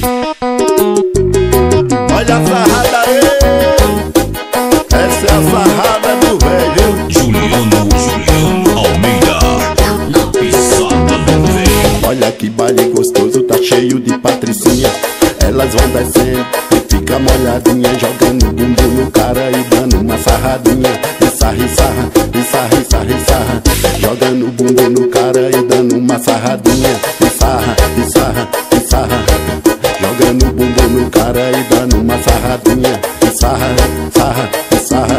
Olha a sarrada aí. Essa é a sarrada do velho Juliano Almeida. Na pisada do velho. Olha que baile gostoso, tá cheio de patricinha. Elas vão descendo e fica molhadinha, jogando bumbum no cara e dando uma sarradinha. E sarra, sarra, sarra, jogando bumbum no cara e dando uma sarradinha. E sarra, e sarra, e sarra, jogando bumbum no cara e dando uma sarradinha. E sarra, sarra, e sarra.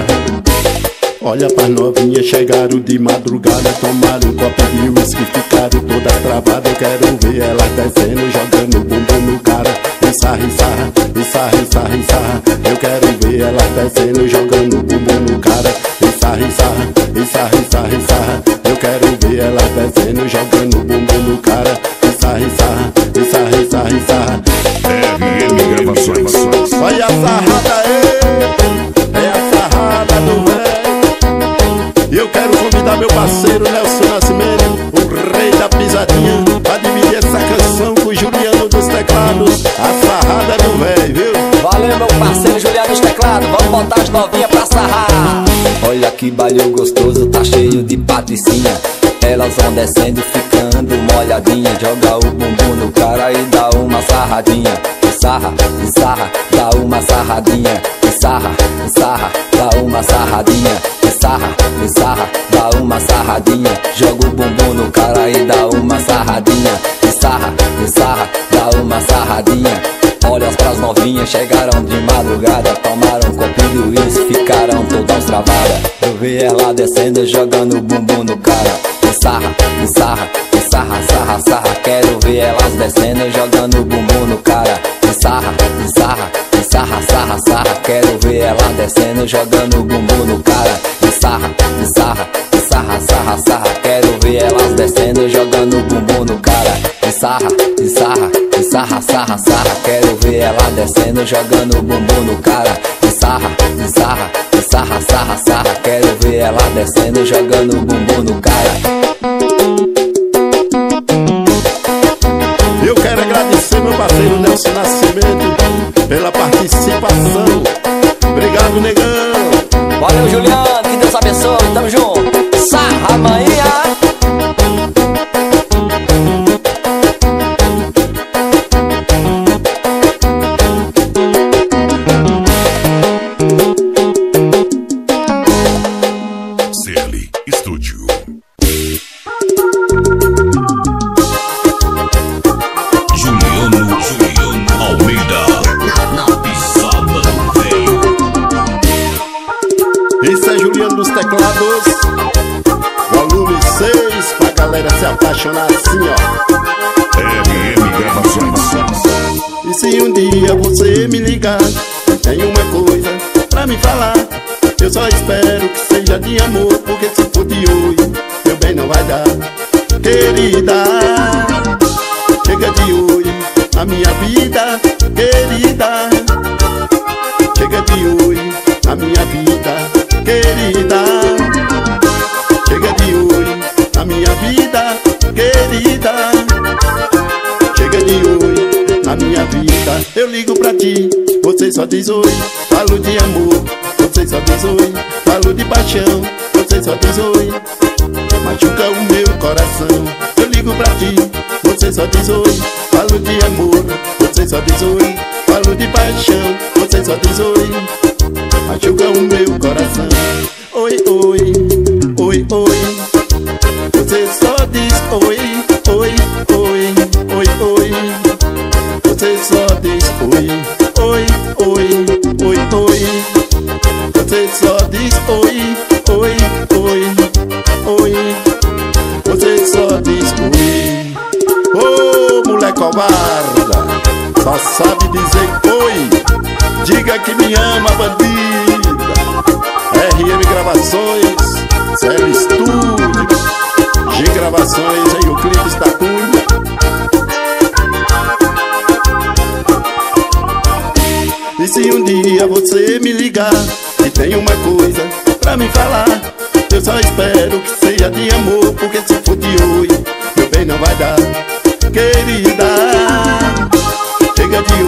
Olha pras novinhas, chegaram de madrugada, tomaram um copo de uísque, ficaram todas travadas. Eu quero ver elas descendo, jogando bumbum no cara. E sarra, e sarra, e sarra, e sarra, e sarra. Eu quero ver elas descendo, jogando bumbum no cara. E sarra, e sarra, e sarra, e sarra, e sarra. Eu quero ver elas descendo, jogando bumbum no cara. E sarra, e sarra, e sarra, e sarra, e sarra. RM Gravações. Olha a sarrada, é a sarrada do velho. E eu quero convidar meu parceiro Nelson Nascimento, o rei da pisadinha, pra dividir essa canção com o Juliano dos Teclados. A sarrada do velho, viu? Valeu, meu parceiro Juliano dos Teclados. Vamos botar as novinhas pra sarrar. Olha que baile gostoso, tá cheio de patricinha. Elas vão descendo, ficando molhadinha. Joga o bumbum no cara e dá uma sarradinha. E sarra, dá uma sarradinha. E sarra, dá uma sarradinha. E sarra, dá uma sarradinha. Joga o bumbum no cara e dá uma sarradinha. E sarra, dá uma sarradinha. Olha pras novinhas, chegaram de madrugada, tomaram um copinho e ficaram todas travadas. Eu vi ela descendo, jogando o bumbum no cara. E sarra, e sarra, e sarra, sarra, sarra. Quero ver elas descendo, jogando o bumbum no cara. E sarra, e sarra, e sarra, sarra, sarra. Quero ver elas descendo, jogando o bumbum no cara. E sarra, e sarra, e sarra, sarra, sarra. Quero ver elas descendo, jogando o bumbum no cara. E sarra, e sarra, e sarra, sarra, sarra. Quero ver ela descendo, jogando o bumbum no cara. E sarra, e sarra, e sarra, sarra, sarra. Quero ver ela descendo, jogando o bumbum no cara. Eu quero agradecer meu parceiro Nelson Nascimento pela participação. Obrigado, negão. Valeu, Juliano, que Deus abençoe, tamo junto. Sarra, Maria. E se um dia você me ligar, tem uma coisa pra me falar. Eu só espero que seja de amor, porque se for de hoje, meu bem não vai dar. Querida, chega de hoje na minha vida. Querida, chega de hoje na minha vida. Querida, chega de hoje na minha vida. Querida, chega de oi na minha vida. Eu ligo pra ti, você só diz oi. Falo de amor, você só diz oi. Falo de paixão, você só diz oi. Machuca o meu coração. Eu ligo pra ti, você só diz oi. Falo de amor, você só diz oi. Falo de paixão, você só diz oi. Machuca o meu coração. Oi, oi, oi, oi. Você só diz oi, oi, oi, oi, oi. Você só diz oi, oi, oi, oi, oi. Você só diz oi, oi, oi, oi. Você só diz oi. Ô, mulher covarda, só sabe dizer oi. Diga que me ama, bandida. RM Gravações, CL Studio de Gravações, em o clipe está tudo. E se um dia você me ligar e tem uma coisa pra me falar, eu só espero que seja de amor, porque se for de hoje, meu bem não vai dar. Querida, chega de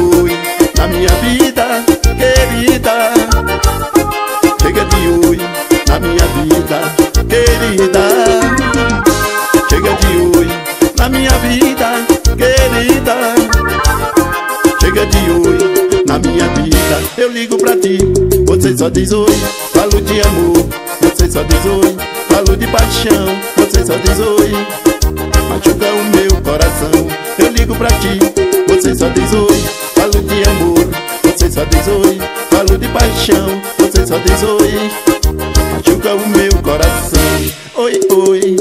só diz oi, falo de amor. Você só diz oi, falo de paixão. Você só diz oi, machuca o meu coração. Eu ligo pra ti, você só diz oi, falo de amor. Você só diz oi, falo de paixão. Você só diz oi, machuca o meu coração. Oi, oi,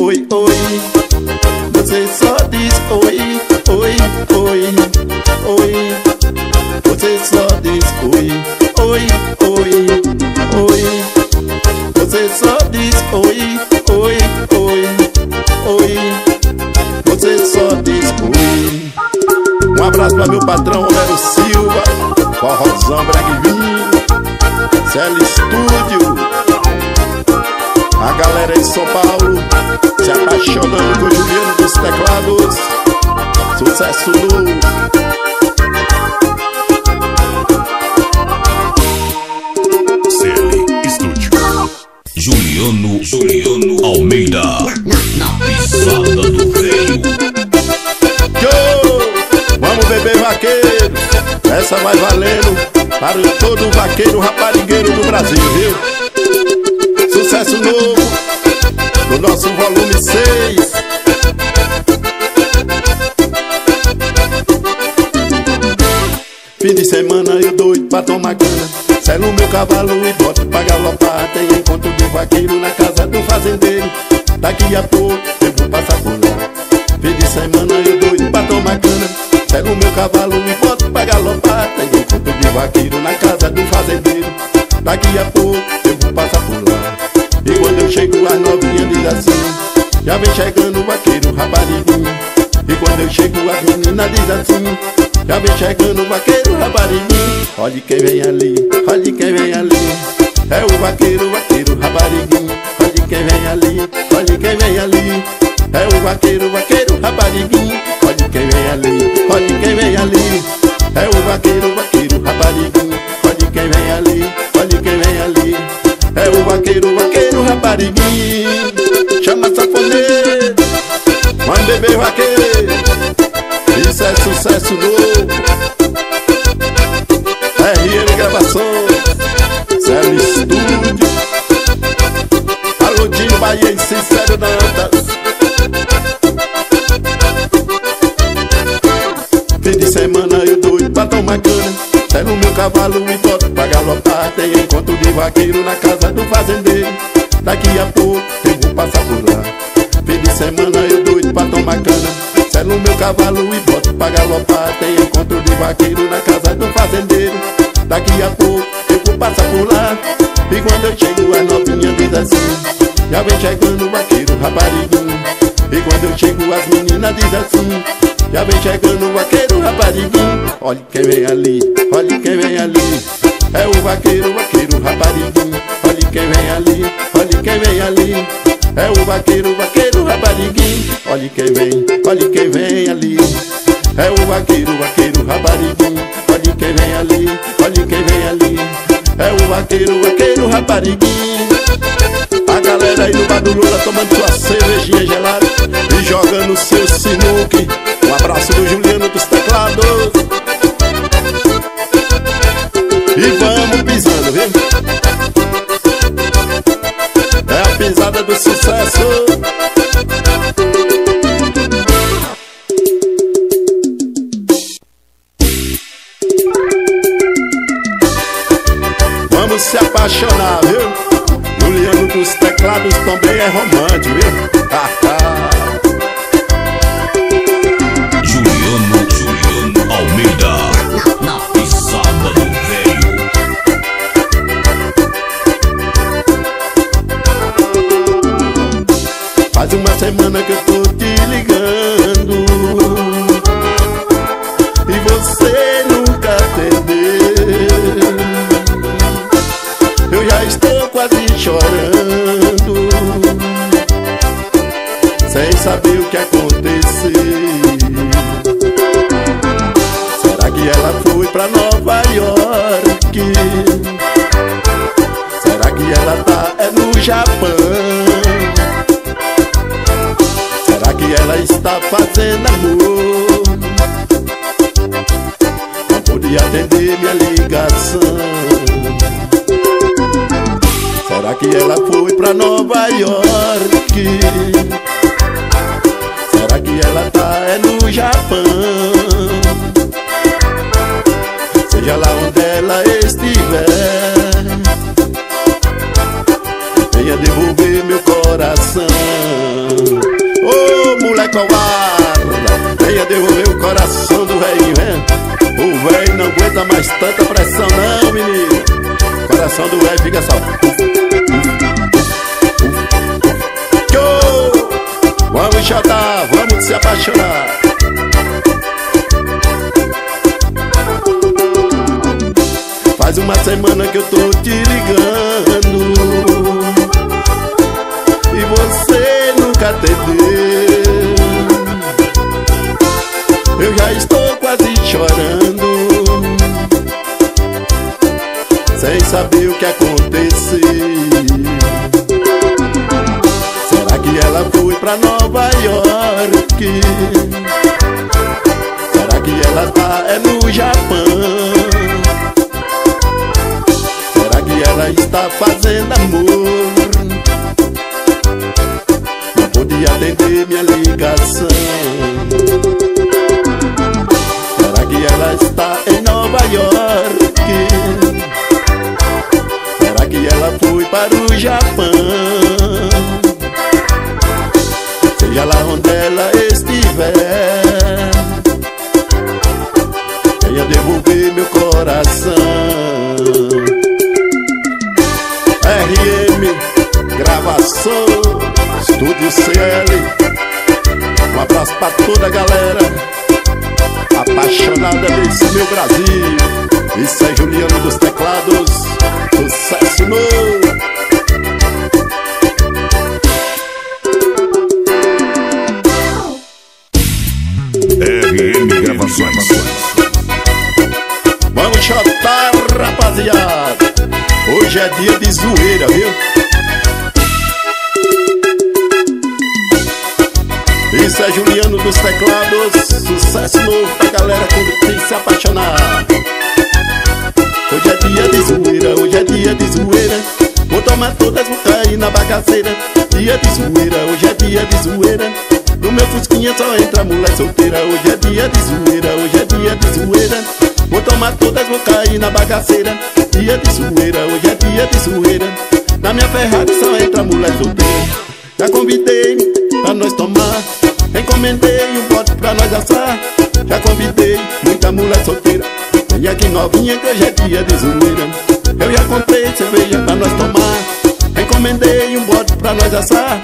oi, oi. Você só diz oi, oi, oi, oi. Você só diz oi, oi, oi, oi. Você só diz oi, oi, oi, oi. Você só diz oi. Um abraço para meu patrão Romero Silva, para Rosão Breguim, CL Studio, a galera em São Paulo se apaixonando com o Juliano dos Teclados. Sucesso no Juliano Almeida, na pisada do freio. Yo, vamos beber vaqueiro. Essa vai valendo para todo vaqueiro raparigueiro do Brasil, viu? Sucesso novo no nosso volume 6. Fim de semana eu doido pra tomar cana. Selo meu cavalo e boto pra galopar. Tem encontro de vaqueiro na casa do fazendeiro. Daqui a pouco eu vou passar por lá. Fim de semana eu doido pra tomar cana. Selo meu cavalo e boto pra galopar. Tem encontro de vaqueiro na casa do fazendeiro. Daqui a pouco eu vou passar por lá. E quando eu chego as novinhas diz assim: já vem chegando o vaqueiro rapariguinho. E quando eu chego as meninas diz assim: já vem chegando o vaqueiro rabariguinho. Olha quem vem ali, olha quem vem ali. É o vaqueiro rabariguinho. Olha quem vem ali, olha quem vem ali. É o vaqueiro rabariguinho. Olha quem vem ali, olha quem vem ali. É o vaqueiro rabariguinho. Olha quem vem ali, olha quem vem ali. É o vaqueiro rabariguinho. Chama safoneiro, vai beber vaqueiro. Isso é sucesso novo. RM Gravações, Zero Estúdio. Alô, Dino Bahia e Sincero Dantas. Fim de semana eu doido pra tomar cana. Pego meu cavalo e boto pra galopar. Tem encontro de vaqueiro na casa do fazendeiro. Daqui a pouco eu vou passar por lá. Fim de semana eu doido pra tomar cana. Selo meu cavalo e boto pra galopar. Tem encontro de vaqueiro na casa do fazendeiro. Daqui a pouco eu vou passar por lá. E quando eu chego as novinhas diz assim: já vem chegando o vaqueiro rapariguinho. E quando eu chego as meninas diz assim: já vem chegando o vaqueiro rapariguinho. Olha quem vem ali, olha quem vem ali. É o vaqueiro rapariguinho. Olha quem vem ali, olha quem vem ali. É o vaqueiro rabariguinho. Olha quem vem ali. É o vaqueiro rabariguinho. Olha quem vem ali, olha quem vem ali. É o vaqueiro rabariguinho. A galera aí no bar do Lula tomando sua cervejinha gelada e jogando seu sinuque. Um abraço do Juliano dos Teclados. E vamos pisando, viu? É a pisada do sucesso. Vamos se apaixonar, viu? Juliano dos Teclados também é romântico, viu? Juliano Almeida, na pisada do velho. Faz uma semana que eu tô te ligando e você nunca atendeu. Eu já estou quase chorando, sem saber o que aconteceu. Será que ela foi pra Nova York? Será que ela tá no Japão? Que ela está fazendo amor. Não podia atender minha ligação. que ela foi pra Nova York? Será que ela tá é no Japão? Seja lá onde ela estiver, venha devolver meu coração. Ô, moleque covarde, venha devolver o coração do velho, hein? O velho não aguenta mais tanta pressão não, menino. O coração do velho fica só. Vamos chorar, vamos se apaixonar. Faz uma semana que eu tô te ligando e você nunca atendeu. Eu já estou quase chorando, sem saber o que aconteceu. Será que ela foi pra Nova York? Será que ela tá é no Japão? Ela está fazendo amor, não podia atender minha ligação. Será que ela está em Nova York? Será que ela foi para o Japão? Seja lá onde ela estiver, venha devolver meu coração. RM Gravações, Estúdio CL. Um abraço pra toda a galera apaixonada desse meu Brasil. Isso é Juliano dos Teclados, sucesso novo. RM Gravações. Vamos chorar, rapaziada. Hoje é dia de zoeira, viu? Isso é Juliano dos Teclados, sucesso novo pra galera quando tem que se apaixonar. Hoje é dia de zoeira, hoje é dia de zoeira. Vou tomar todas, vou cair na bagaceira. Dia de zoeira, hoje é dia de zoeira. No meu fusquinha só entra mulher solteira. Hoje é dia de zoeira, hoje é dia de zoeira. Vou tomar todas, vou cair na bagaceira. Dia de zoeira, hoje é dia de zoeira. Na minha Ferrari só entra mulher solteira. Já convidei pra nós tomar, encomendei um bote pra nós assar. Já convidei muita mulher solteira, vem aqui novinha que hoje é dia de zoeira. Eu já comprei cerveja pra nós tomar, encomendei um bote pra nós assar.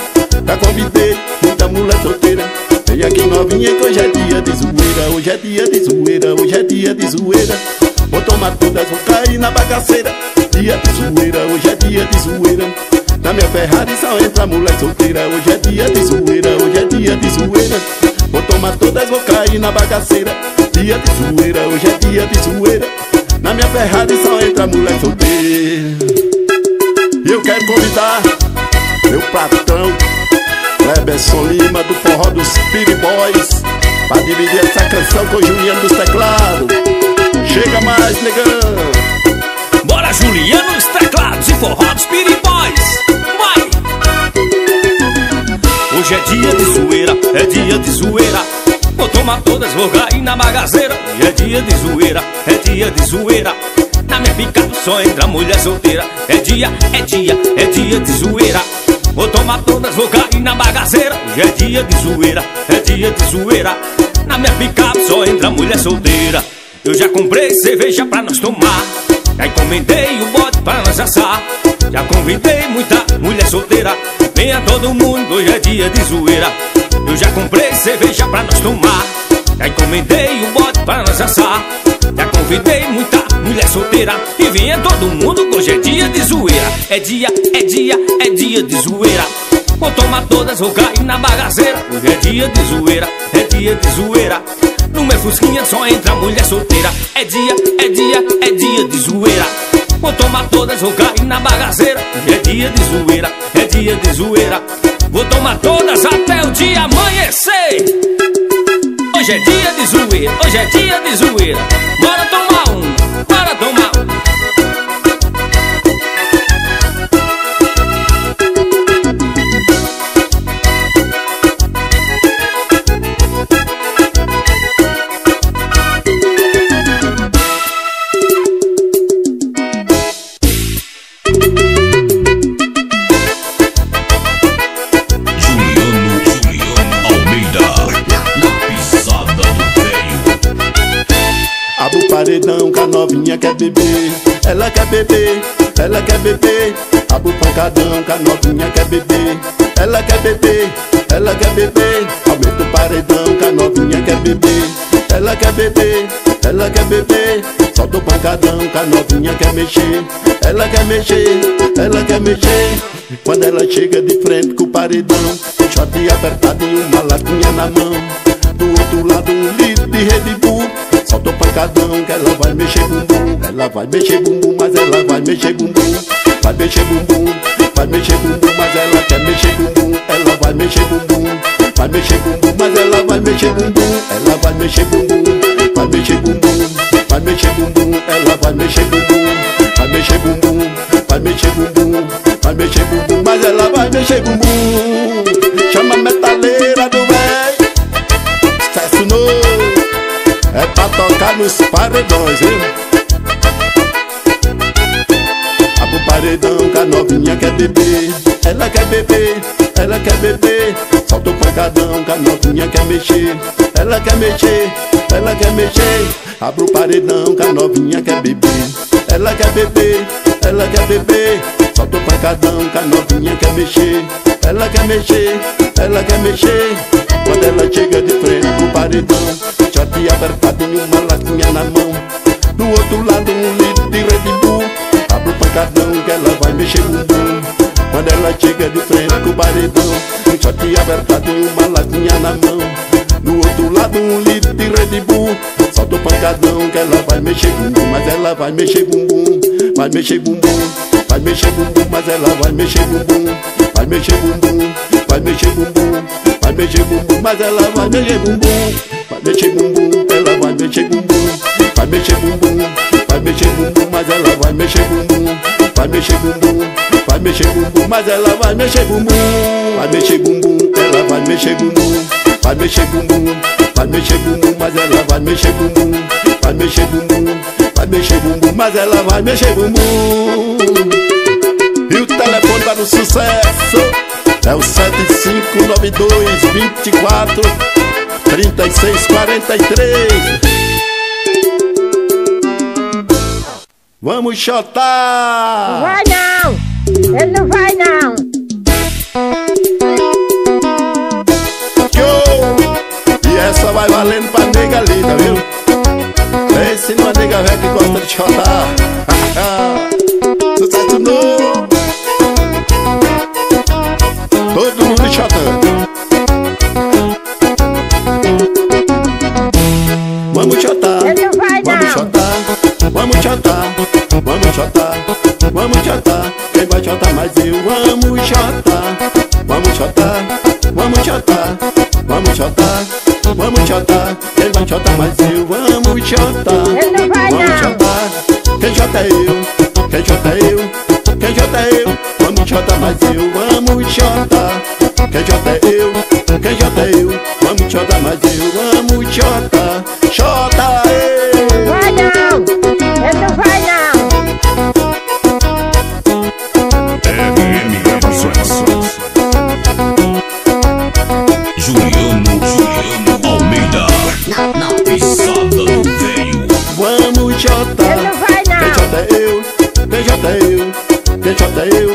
Já convidei muita mulher solteira, vem aqui novinha que hoje é dia de zoeira. Hoje é dia de zoeira, hoje é dia de zoeira. Vou tomar todas, vou cair na bagaceira. Dia de zoeira, hoje é dia de zoeira. Na minha Ferrari só entra mulher solteira. Hoje é dia de zoeira, hoje é dia de zoeira. Vou tomar todas, vou cair na bagaceira. Dia de zoeira, hoje é dia de zoeira. Na minha Ferrari só entra mulher solteira. Eu quero convidar meu patrão Reba Lima do forró dos Peave Boys pra dividir essa canção com o Juliano dos Teclados. Chega mais, negão. Bora, Juliano dos Teclados e forró dos Peave Boys. Vai! Hoje é dia de zoeira, é dia de zoeira. Vou tomar todas, vou cair na bagaceira. Hoje é dia de zoeira, é dia de zoeira. Na minha picape só entra mulher solteira. É dia, é dia, é dia de zoeira. Vou tomar todas, vou cair na bagaceira. Hoje é dia de zoeira, é dia de zoeira. Na minha picape só entra mulher solteira. Eu já comprei cerveja pra nós tomar, já encomendei o bote pra nós assar. Já convidei muita mulher solteira, venha todo mundo, hoje é dia de zoeira. Eu já comprei cerveja pra nós tomar, já encomendei o bote pra nós assar. Já convidei muita mulher solteira e venha todo mundo, hoje é dia de zoeira. É dia, é dia, é dia de zoeira. Vou tomar todas, vou cair na bagaceira. Hoje é dia de zoeira, é dia de zoeira. No meu fusquinha só entra mulher solteira. É dia, é dia, é dia de zoeira. Vou tomar todas, vou cair na bagaceira. Hoje é dia de zoeira, é dia de zoeira. Vou tomar todas até o dia amanhecer. Hoje é dia de zoeira, hoje é dia de zoeira. Bora tomar um, bora tomar um. do paredão que a novinha quer beber. Ela quer beber, ela quer beber. Abre o pancadão que a novinha quer beber. Ela quer beber, ela quer beber. Aumenta o paredão que a novinha quer beber. Ela quer beber, ela quer beber. Solta o pancadão que a novinha quer mexer. Ela quer mexer, ela quer mexer. Quando ela chega de frente com o paredão, shot apertado e uma latinha na mão. Do outro lado um litro de Red Bull. Solta o pancadão que ela vai mexer bumbum. Ela vai mexer bumbum, mas ela vai mexer bumbum. Vai mexer bumbum, vai mexer bumbum, mas ela quer mexer bumbum. Ela vai mexer bumbum, vai mexer bumbum, mas ela vai mexer bumbum. Ela vai mexer bumbum, vai mexer bumbum, vai mexer bumbum. Ela vai mexer bumbum, vai mexer bumbum, vai mexer bumbum, vai mexer bumbum, mas ela vai mexer bumbum. Chama a metaleira do véi, sucesso novo, é pra tocar nos paredões, hein? Abre o paredão que a novinha quer beber. Ela quer beber, ela quer beber. Solta o pancadão que a novinha quer mexer. Ela quer mexer, ela quer mexer. Abre o paredão que a novinha quer beber. Ela quer beber, ela quer beber. Solta o pancadão que a novinha quer mexer. Ela quer mexer, ela quer mexer. Quando ela chega de frente pro paredão, short apertado e uma latinha na mão. Do outro lado um litro de Red Bull. Abre o pancadão que ela vai mexer bumbum. Quando ela chega de frente pro paredão, short apertado e uma latinha na mão. Do outro lado um litro de Red Bull. Solta o pancadão que ela vai mexer bumbum. Mas ela vai mexer bumbum, vai mexer bumbum. Vai mexer bumbum, mas ela vai mexer bumbum. Vai mexer bumbum, vai mexer bumbum, vai mexer bumbum, mas ela vai mexer bumbum. Vai mexer bumbum, ela vai mexer bumbum. Vai mexer bumbum, vai mexer bumbum, mas ela vai mexer bumbum. Vai mexer bumbum, vai mexer bumbum, mas ela vai mexer bumbum. Vai mexer bumbum, ela vai mexer bumbum. Vai mexer bumbum, vai mexer bumbum, mas ela vai mexer bumbum. Vai mexer bumbum, vai mexer bumbum, mas ela vai mexer bumbum. E o telefone para o sucesso é o 7592-24-3643. Vamos chotar! Não vai não! Ele não vai não! Yo! E essa vai valendo pra nega linda, viu? Vem se não é nega velha que gosta de chotar. Sucesso novo! Todo mundo chotando. Vamos chotar, vamos chotar, vamos chotar, vamos chotar, vamos chotar. Quem vai chotar mais eu amo chotar. Vamos chotar, vamos chotar, vamos chotar, vamos chotar. Quem vai chotar mais eu amo chotar. Vamos chotar, quem chota é eu, quem chota é eu, quem chota é eu. Vamos chotar, mas eu amo chotar. Quem chota é eu, quem chota é eu. Vamos chotar, mas eu amo chotar. Chota eu. Vai não, eu não vai não. RM Gravações. Juliano Almeida. Na pisada do veio. Vamos chotar. Eu não vai não. Quem chota é eu, quem chota é eu, quem chota é eu.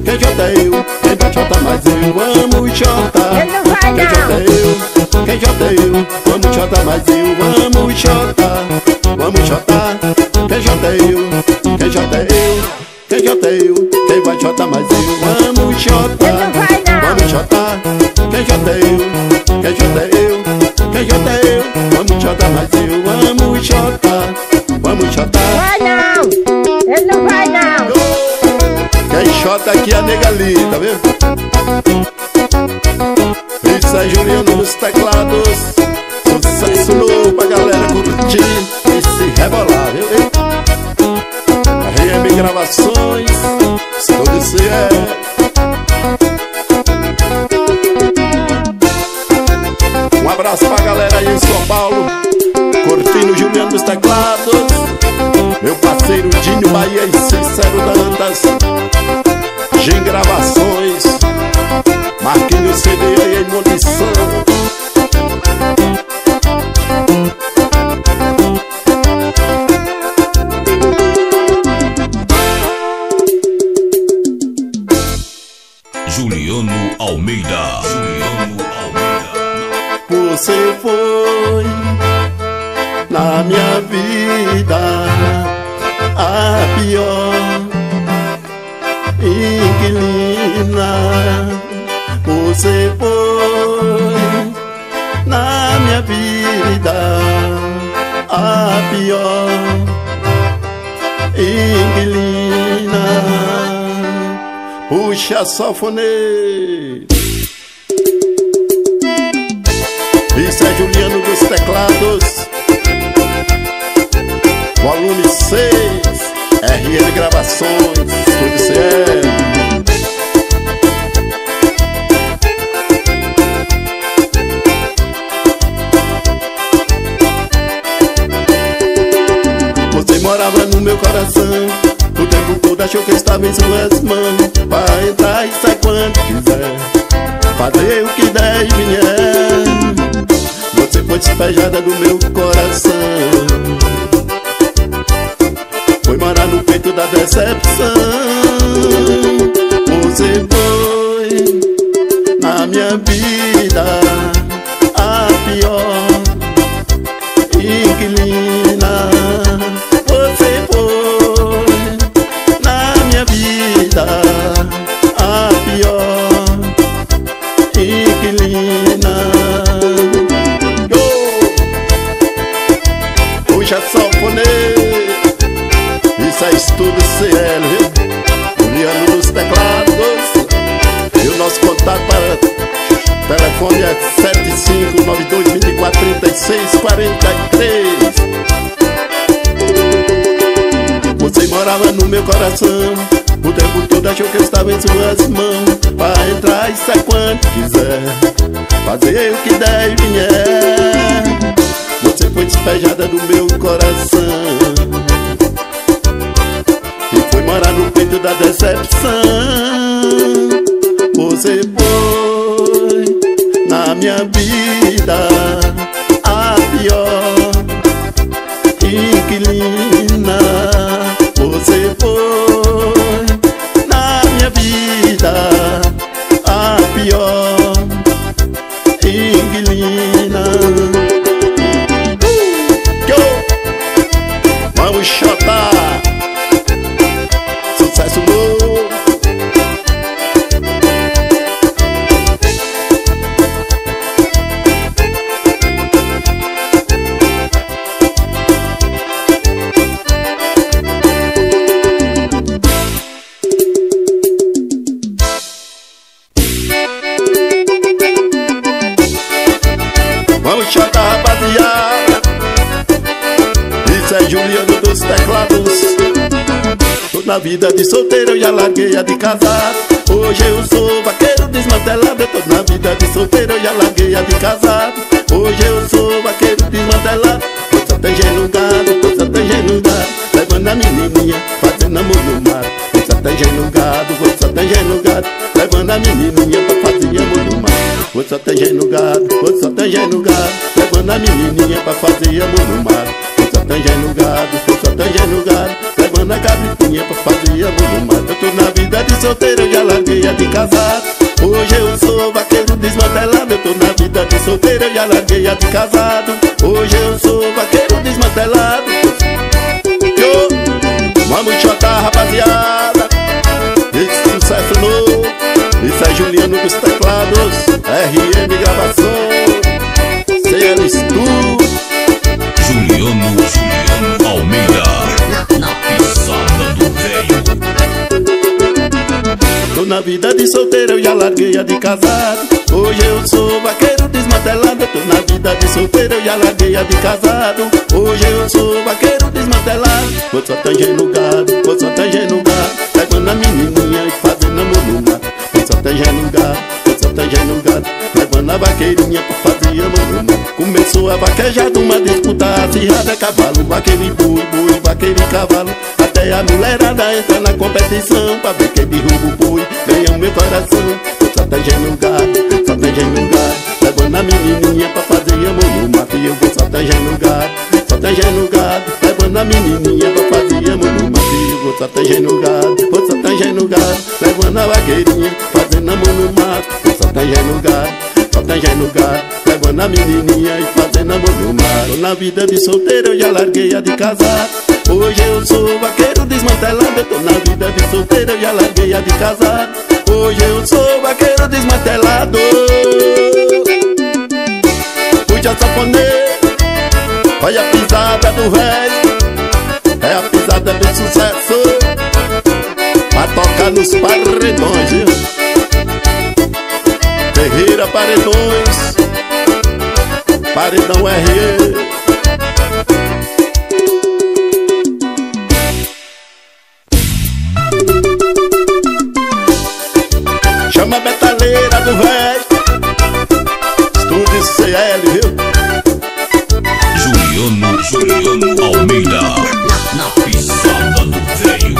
Quem chota é eu, quem vai chotar, mas eu amo chotar. Quem chota é eu, quem chota é eu. Vamos chotar, mas eu amo chotar. Vamos chotar, quem chota é eu, quem chota é eu, quem chota é eu. Quem vai chotar, mas eu amo chotar. Vamos chotar, quem chota é eu, quem chota é eu, quem chota é eu. Vamos chotar, mas eu amo chotar. Vamos chotar. Chota aqui a nega linda, viu? Isso aí, Juliano dos Teclados. Sucesso novo pra galera curtir e se rebolar, viu? RM Gravações, Estúdio CL. Um abraço pra galera aí em São Paulo, curtindo Juliano dos Teclados. Meu parceiro Dinho Bahia e Cícero Dantas de Gravações, Marquinhos CD e Munição. Almeida. Você foi na minha vida a pior inquilina. Você foi na minha vida a pior inquilina. Puxa safonê. Isso é Juliano dos Teclados, volume 6, RM Gravações, Estúdio CL. Você morava no meu coração, o tempo todo achou que estava em suas mãos. Vai entrar e sai quando quiser, fazer o que der e vier. Você foi despejada do meu coração, foi morar no peito da decepção. Você foi na minha vida a pior inquilina. Você foi na minha vida a pior inquilina. Isso é Estúdio CL, viu? Juliano dos Teclados. E o nosso contato para telefone é 7592243643. Você morava no meu coração, o tempo todo achou que eu estava em suas mãos. Vai entrar e sai quando quiser, fazer o que der e vier. Você foi despejada do meu coração, e foi morar no peito da decepção. Você foi na minha vida a pior inquilina. Você foi na minha vida a pior inquilina. Vamos chotar. Sucesso novo. Vamos chotar, rapaziada. Isso é Juliano dos Teclados. Tô na vida de solteiro, eu já larguei a de casar. Hoje eu sou vaqueiro desmantelado. Tô na vida de solteiro, eu já larguei a de casar. Hoje eu sou vaqueiro desmantelado. Tô só tem gelugado, tô só tem gelugado, levando a menininha, fazendo amor no mar. Tô só tem gelugado, vou só tem gelugado, levando a menininha pra fazer amor no mar. Vou só tem gelugado, vou só tem gelugado, levando a menininha pra fazer amor no mar. Só tanja no gado, levando a cabritinha pra fazer amor no mato. Eu tô na vida de solteiro, eu já larguei a de casar. Hoje eu sou vaqueiro desmantelado. Eu tô na vida de solteiro, eu já larguei a de casado. Hoje eu sou vaqueiro desmantelado. Yo! Vamos chotar, rapaziada. Esse sucesso novo. Isso é Juliano dos Teclados, RM Gravações, CL Studio. Juliano Almeida, na pisada do velho. Tô na vida de solteiro, eu já larguei a de casado. Hoje eu sou vaqueiro desmantelado. Tô na vida de solteiro, eu já larguei a de casado. Hoje eu sou vaqueiro desmantelado. Vou só tanger no gado, vou só tanger no gado, levando a menininha e fazendo amor no mato. Vou só tanger no gado, vou só tanger no gado, levando a vaqueirinha pra fazer amor no mato. Começou a vaquejada, uma disputa acirrada. Cavalo, vaqueiro, boi, boi, vaqueiro e cavalo. Até a mulherada entra na competição pra ver quem derruba o boi, ganha o meu coração. Só tangendo no gado, só tangendo no gado, levando a menininha pra fazer amor no mato. E eu vou só tangendo no gado, só tangendo no gado, levando a menininha pra fazer amor no mato. E eu vou só tangendo no gado, vou só tangendo no gado, levando a vaqueirinha, fazendo amor no mato. tem é lugar, só tem é lugar. Levando a menininha e fazendo amor no mar. Tô na vida de solteiro, eu já larguei a de casar. Hoje eu sou vaqueiro desmantelado. Eu tô na vida de solteiro, eu já larguei a de casar. Hoje eu sou vaqueiro desmantelado. Puxa saponeiro, olha a pisada do velho. É a pisada do sucesso, pra tocar nos paredões, viu? Ferreira, paredões, paredão RM. Chama a metaleira do véio, Estúdio CL, viu? Juliano Almeida, na pisada do véio.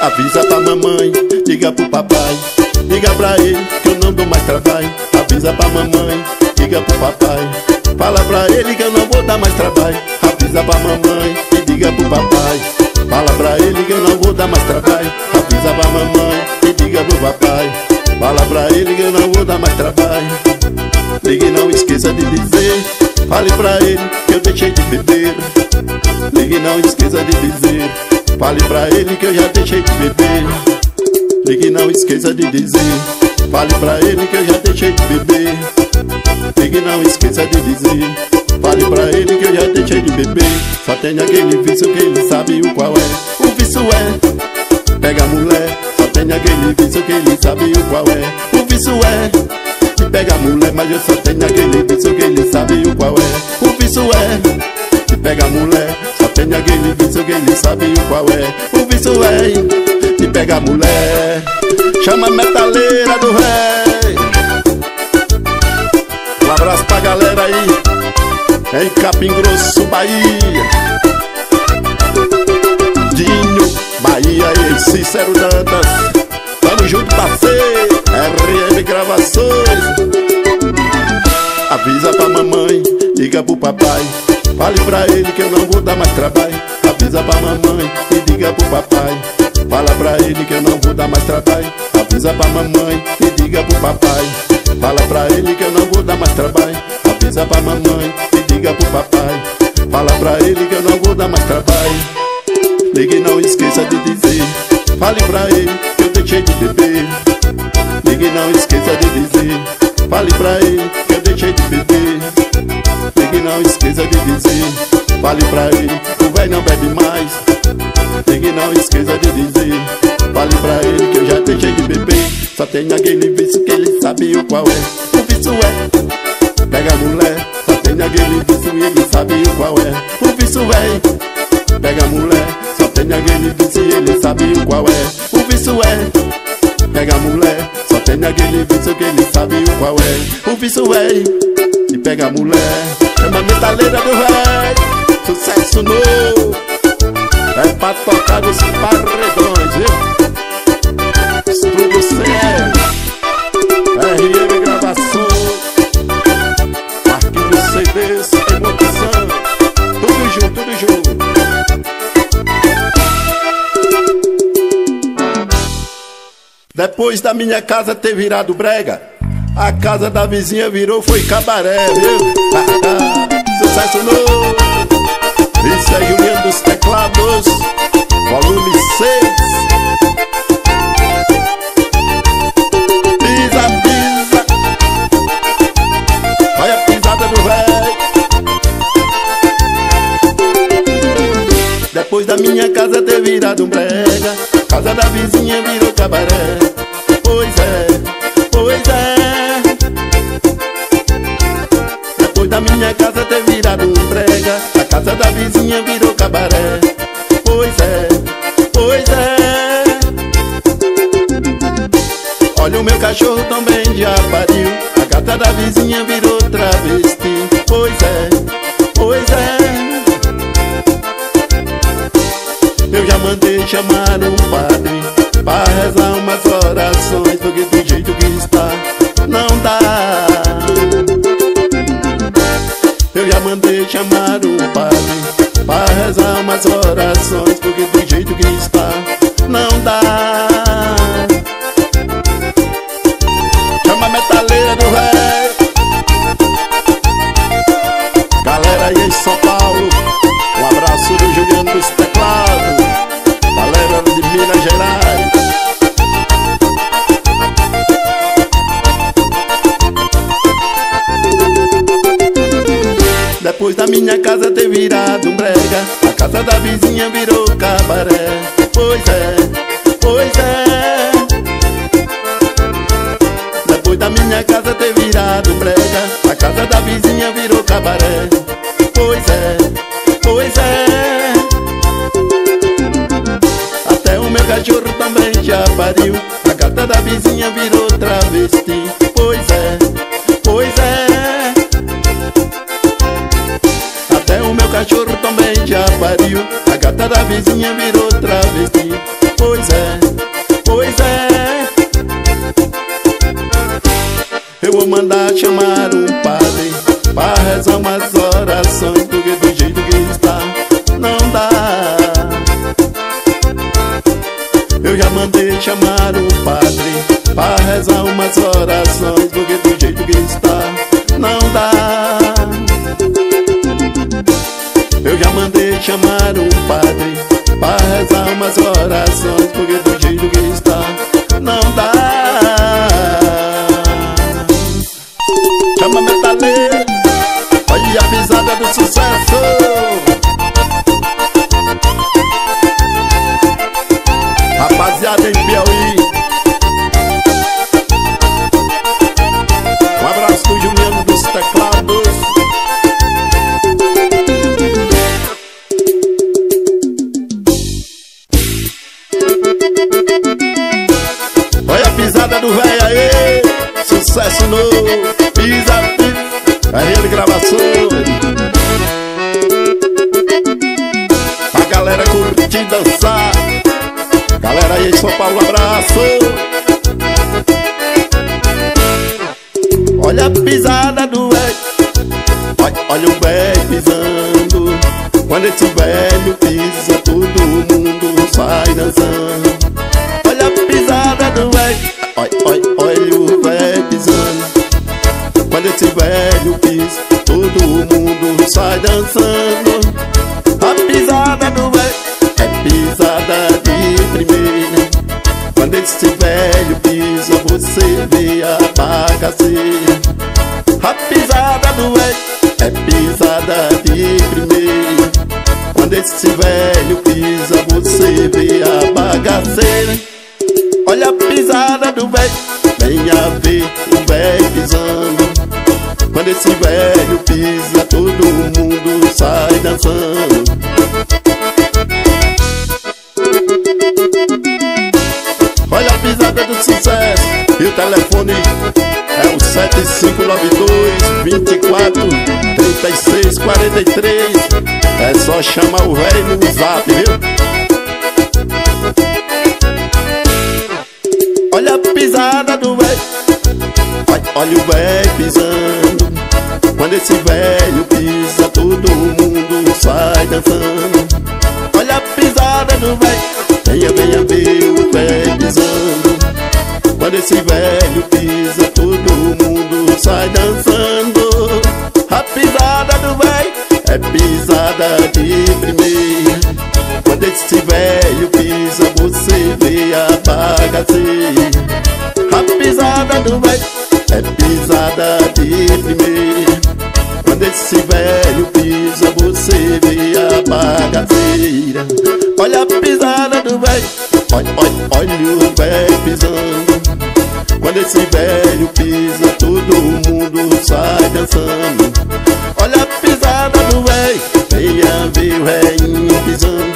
Avisa pra mamãe, diga pro papai, diga pra ele que eu não dou mais trabalho. Avisa pra mamãe, diga pro papai, fala pra ele que eu não vou dar mais trabalho. Avisa pra mamãe e diga pro papai, fala pra ele que eu não vou dar mais trabalho. Avisa pra mamãe e diga pro papai, fala pra ele que eu não vou dar mais trabalho. Ligue, não esqueça de dizer, fale pra ele que eu deixei de beber. Ligue, não esqueça de dizer, fale pra ele que eu já deixei de beber. Ligue, não esqueça de dizer, fale pra ele que eu já deixei de beber. Ligue, não esqueça de dizer, fale pra ele que eu já deixei de beber. Só tem aquele vício que ele sabe o qual é. O vício é pega a mulher. Só tem aquele vício que ele sabe o qual é. O vício é pega a mulher. Mas eu só tenho aquele vício que ele sabe o qual é. O vício é pega a mulher. Só tem aquele vício que ele sabe o qual é. O vício é pega a mulher. Chama a metaleira do rei. Um abraço pra galera aí em Capim Grosso, Bahia, Dinho, Bahia e Cícero Dantas. Tamo junto, parceiro, RM Gravações. Avisa pra mamãe, diga pro papai, fale pra ele que eu não vou dar mais trabalho. Avisa pra mamãe e diga pro papai, fala pra ele que eu não vou dar mais trabalho. Avisa pra mamãe e diga pro papai, fala pra ele que eu não vou dar mais trabalho. Avisa pra mamãe e diga pro papai, fala pra ele que eu não vou dar mais trabalho. Ligue, não esqueça de dizer, fale pra ele que eu deixei de beber. Ligue, não esqueça de dizer, fale pra ele que eu deixei de beber. Ligue, não esqueça de dizer, fale pra ele que o velho não bebe mais. Ligue, não esqueça de dizer, fale pra ele que eu já deixei de beber. Só tem aquele vício que ele sabe o qual é. O vício é pega a mulher, só tem aquele vício e ele sabe o qual é. O vício é pega a mulher, só tem aquele vício e ele sabe o qual é. O vício é pega a mulher, só tem aquele vício que ele sabe o qual é. O vício é e pega a mulher. Chama a metaleira do rei, sucesso novo, é pra tocar nos paredões, viu? Estúdio CL, RM Gravações. Desse emoção, tudo junto, tudo junto. Depois da minha casa ter virado brega, a casa da vizinha virou, foi cabaré, viu? Sucesso novo. Isso é Juliano dos Teclados, volume 6. Pisa, pisa, olha a pisada do velho. Depois da minha casa ter virado um brega, casa da vizinha virou cabaré. Pois é, pois é. Depois da minha casa ter virado um brega, a casa da vizinha virou cabaré. Pois é, pois é. Olha o meu cachorro também já pariu, a gata da vizinha virou travesti. Pois é, pois é. Eu já mandei chamar um padre pra rezar umas orações, porque do jeito que está não dá. Eu já mandei chamar um padre pra rezar umas orações, porque do jeito que está Depois da minha casa ter virado um brega, a casa da vizinha virou cabaré. Pois é, pois é. Depois da minha casa ter virado um brega, a casa da vizinha virou cabaré. Pois é, pois é. Até o meu cachorro também já pariu, a gata da vizinha virou travesti. Pois é, pois é. Até o meu cachorro também já pariu, a gata da vizinha virou travesti. Pois é, pois é. Eu vou mandar chamar um padre para rezar umas orações, porque do jeito que está não dá. Eu já mandei chamar um padre para rezar umas orações, porque do jeito que está não dá. Eu já mandei chamar um padre para rezar umas orações, porque do jeito que está não dá. Chama metaleiro, olha a pisada do sucesso. Rapaziada em Piauí, um abraço do Juliano dos Teclados. Olha a pisada do véio aí, sucesso novo. Pisa, pisa, RM Gravações. A galera curte dançar. Galera aí de São Paulo, abraço. Olha a pisada do velho, olha, olha o velho pisando. Quando esse velho pisa, todo mundo sai dançando. Olha a pisada do velho, olha, olha, olha o velho pisando. Quando esse velho pisa, todo mundo sai dançando. A pisada do velho é pisada de primeira. Quando esse velho pisa, você vê a bagaceira. A pisada do velho é pisada de primeira. Quando esse velho pisa, você vê a bagaceira. Olha a pisada do velho, vem a ver o velho pisando. Quando esse velho pisa, todo mundo sai dançando. Olha a pisada do sucesso. E o telefone é o 7592-243643. É só chamar o velho no zap, viu? Olha a pisada do velho, olha, olha o velho pisando. Quando esse velho pisa, todo mundo sai dançando. Olha a pisada do velho, venha, venha ver o velho pisando. Quando esse velho pisa, todo mundo sai dançando. A pisada do velho é pisada de primeira. Quando esse velho pisa, você vê a bagaceira. A pisada do velho é pisada de primeira. Quando esse velho pisa, você vê a bagaceira. Olha a pisada do velho, olha, olha, olha o velho pisando. Quando esse velho pisa, todo mundo sai dançando. Olha a pisada do velho, venha ver o velho pisando.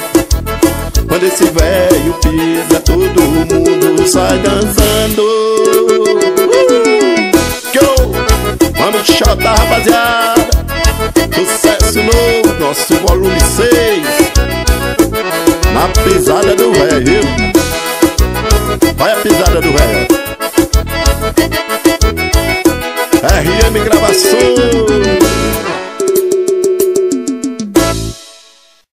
Quando esse velho pisa, todo mundo sai dançando. Vamos chotar, rapaziada. Sucesso novo, nosso volume 6. Na pisada do velho.